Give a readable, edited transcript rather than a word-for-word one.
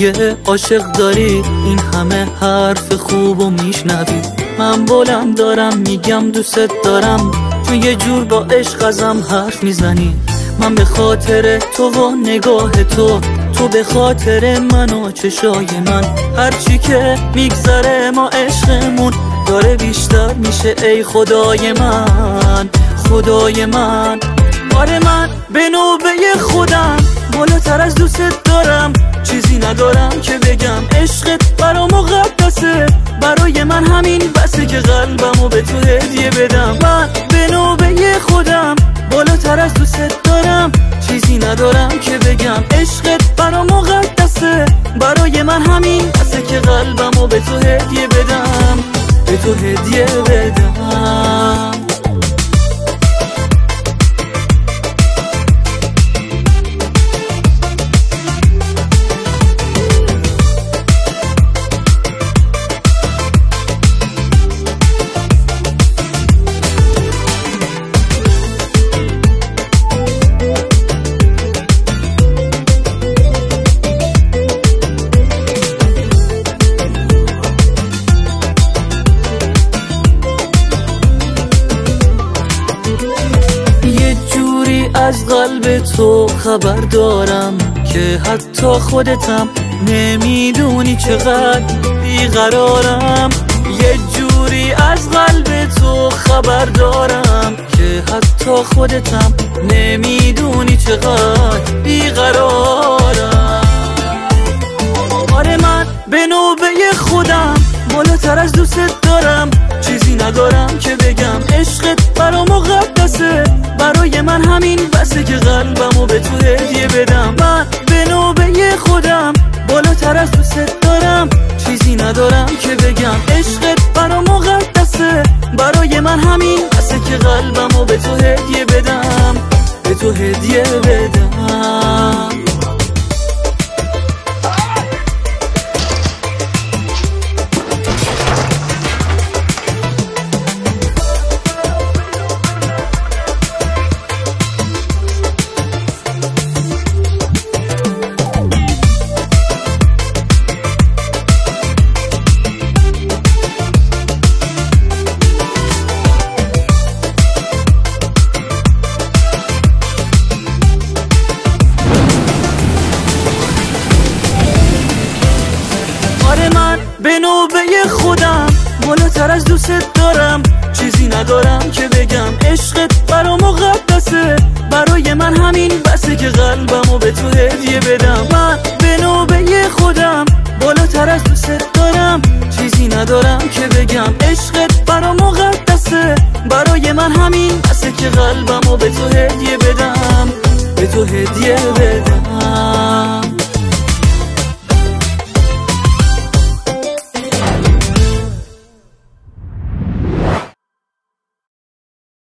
یه عاشق داری، این همه حرف خوب و میشنوی. من بلند دارم میگم دوست دارم، تو یه جور با عشق ازم حرف میزنی. من به خاطر تو و نگاه تو، تو به خاطر من و چشای من، هرچی که میگذره ما عشقمون داره بیشتر میشه. ای خدای من، خدای من، آره من به نوبه خودم بالاتر از دوست دارم. چیزی ندارم که بگم، عشقت برام مقدسه، برای من همین بسه که قلبمو به تو هدیه بدم. من به نوبه خودم بالاتر از دوست دارم، چیزی ندارم که بگم، عشقت برام مقدسه، برای من همین بسه که قلبمو به تو هدیه بدم، به تو هدیه بدم. از قلب تو خبر دارم که حتی خودتم نمیدونی چقدر بیقرارم. یه جوری از قلب تو خبر دارم که حتی خودتم نمیدونی چقدر بیقرارم. آره من به نوبه خودم بالاتر از دوست دارم، چیزی ندارم که بگم، عشقت برام مقدسه، برای من همین بسه که قلبمو به تو هدیه بدم. من به نوبه خودم بالاتر از دوست دارم، چیزی ندارم که بگم، عشقت برام مقدسه، برای من همین بسه که قلبمو به تو هدیه بدم، به تو هدیه بدم. به نوبه خودم بالاتر از دوست دارم، چیزی ندارم که بگم، عشقت برام مقدسه، برای من همین بسه که قلبمو به تو هدیه بدم. من به نوبه خودم بالاتر از دوست دارم، چیزی ندارم که بگم، عشقت برام مقدسه، برای من همین بسه که قلبمو به تو هدیه بدم.